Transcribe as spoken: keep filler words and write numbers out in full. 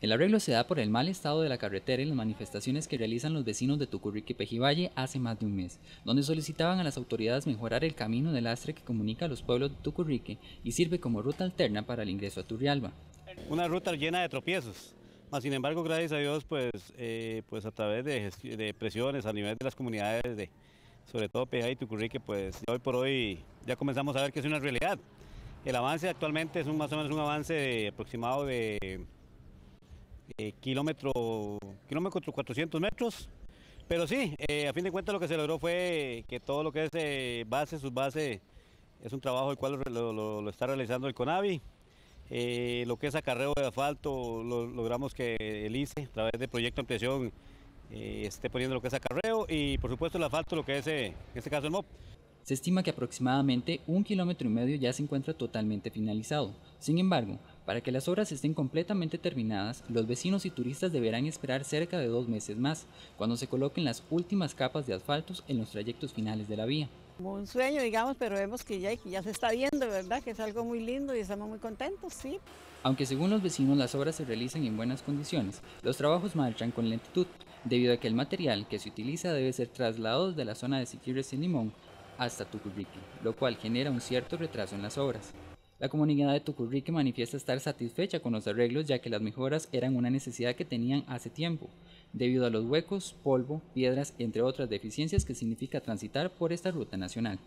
El arreglo se da por el mal estado de la carretera y las manifestaciones que realizan los vecinos de Tucurrique y Pejibaye hace más de un mes, donde solicitaban a las autoridades mejorar el camino de lastre que comunica a los pueblos de Tucurrique y sirve como ruta alterna para el ingreso a Turrialba. Una ruta llena de tropiezos, mas sin embargo, gracias a Dios, pues, eh, pues a través de, de presiones a nivel de las comunidades, de, sobre todo Pejibaye y Tucurrique, pues hoy por hoy ya comenzamos a ver que es una realidad. El avance actualmente es un, más o menos un avance de, aproximado de... Eh, kilómetro, kilómetro cuatrocientos metros, pero sí, eh, a fin de cuentas lo que se logró fue que todo lo que es eh, base, subbase, es un trabajo el cual lo, lo, lo está realizando el CONAVI, eh, lo que es acarreo de asfalto, lo, logramos que el I C E, a través del proyecto de ampliación, eh, esté poniendo lo que es acarreo y por supuesto el asfalto, lo que es, eh, en este caso el M O P. Se estima que aproximadamente un kilómetro y medio ya se encuentra totalmente finalizado. Sin embargo, para que las obras estén completamente terminadas, los vecinos y turistas deberán esperar cerca de dos meses más, cuando se coloquen las últimas capas de asfaltos en los trayectos finales de la vía. Como un sueño, digamos, pero vemos que ya, ya se está viendo, ¿verdad? Que es algo muy lindo y estamos muy contentos, sí. Aunque según los vecinos las obras se realizan en buenas condiciones, los trabajos marchan con lentitud, debido a que el material que se utiliza debe ser trasladado desde la zona de Siquirres en Limón hasta Tucurrique, lo cual genera un cierto retraso en las obras. La comunidad de Tucurrique manifiesta estar satisfecha con los arreglos, ya que las mejoras eran una necesidad que tenían hace tiempo, debido a los huecos, polvo, piedras, entre otras deficiencias que significa transitar por esta ruta nacional.